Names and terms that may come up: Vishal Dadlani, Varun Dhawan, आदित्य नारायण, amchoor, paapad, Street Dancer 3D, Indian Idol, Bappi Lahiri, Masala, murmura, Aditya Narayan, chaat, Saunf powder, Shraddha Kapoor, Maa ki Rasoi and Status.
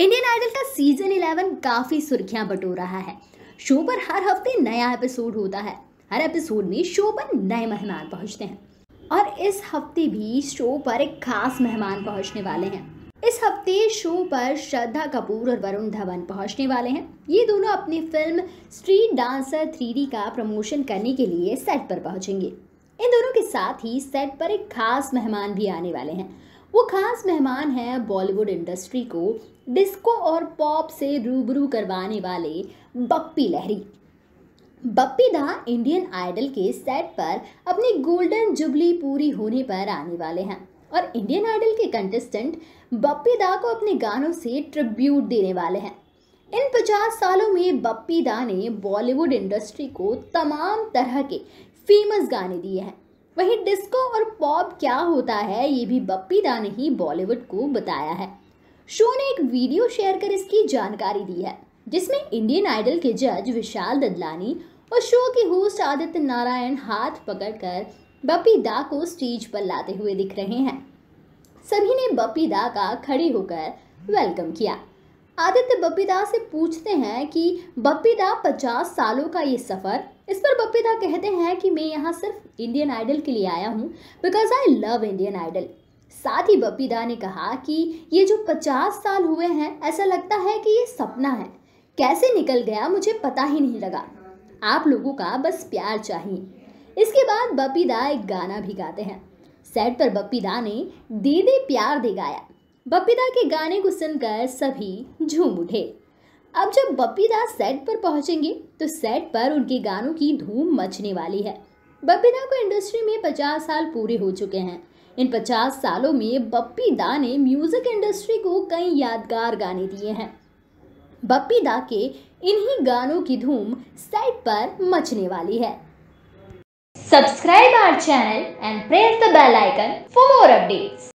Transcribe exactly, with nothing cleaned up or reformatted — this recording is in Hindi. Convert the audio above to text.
इंडियन आइडल का सीजन इलेवन काफी सुर्खियां बटोर रहा है। शो पर हर हफ्ते नया एपिसोड होता है। हर एपिसोड में शो पर नए मेहमान पहुंचते हैं और इस हफ्ते भी शो पर एक खास मेहमान पहुंचने वाले हैं। इस हफ्ते शो पर श्रद्धा कपूर और वरुण धवन पहुंचने वाले हैं। ये दोनों अपनी film street dancer three D का प्रमोशन करने के लिए सेट पर पहुंचेंगे। इन दोनों के साथ ही सेट पर एक खास मेहमान भी आने वाले हैं। वो खास मेहमान हैं बॉलीवुड इंडस्ट्री को डिस्को और पॉप से रूबरू करवाने वाले बप्पी लहरी। बप्पी दा इंडियन आइडल के सेट पर अपनी गोल्डन जुबली पूरी होने पर आने वाले हैं और इंडियन आइडल के कंटेस्टेंट बप्पी दा को अपने गानों से ट्रिब्यूट देने वाले हैं। इन पचास सालों में बप्पी दा ने बॉलीवुड इंडस्ट्री को तमाम तरह के फेमस गाने दिए हैं। वहीं डिस्को और पॉप क्या होता है ये भी बप्पी दा ने ही बॉलीवुड को बताया है। शो ने एक वीडियो शेयर कर इसकी जानकारी दी है जिसमें इंडियन आइडल के जज विशाल ददलानी और शो के होस्ट आदित्य नारायण हाथ पकड़कर बप्पी दा को स्टेज पर लाते हुए दिख रहे हैं। सभी ने बप्पी दा का खड़े होकर वेलकम किया। आदित्य बप्पी दा से पूछते हैं कि बप्पी दा पचास सालों का ये सफ़र, इस पर बप्पी दा कहते हैं कि मैं यहाँ सिर्फ इंडियन आइडल के लिए आया हूँ because I love Indian Idol. साथ ही बप्पी दा ने कहा कि ये जो पचास साल हुए हैं ऐसा लगता है कि ये सपना है, कैसे निकल गया मुझे पता ही नहीं लगा, आप लोगों का बस प्यार चाहिए। इसके बाद बप्पी दा एक गाना भी गाते हैं। सेट पर बप्पी दा ने दे दे प्यार दे गाया। बप्पी दा के गाने को सुनकर सभी झूम उठे। अब जब बप्पी दा सेट पर पहुंचेंगे तो सेट पर उनके गानों की धूम मचने वाली है। बप्पी दा को इंडस्ट्री में पचास साल पूरे हो चुके हैं। इन पचास सालों में बप्पी दा ने म्यूज़िक इंडस्ट्री को कई यादगार गाने दिए हैं। बप्पी दा के इन्हीं गानों की धूम सेट पर मचने वाली है। Subscribe our channel and press the bell icon for more updates.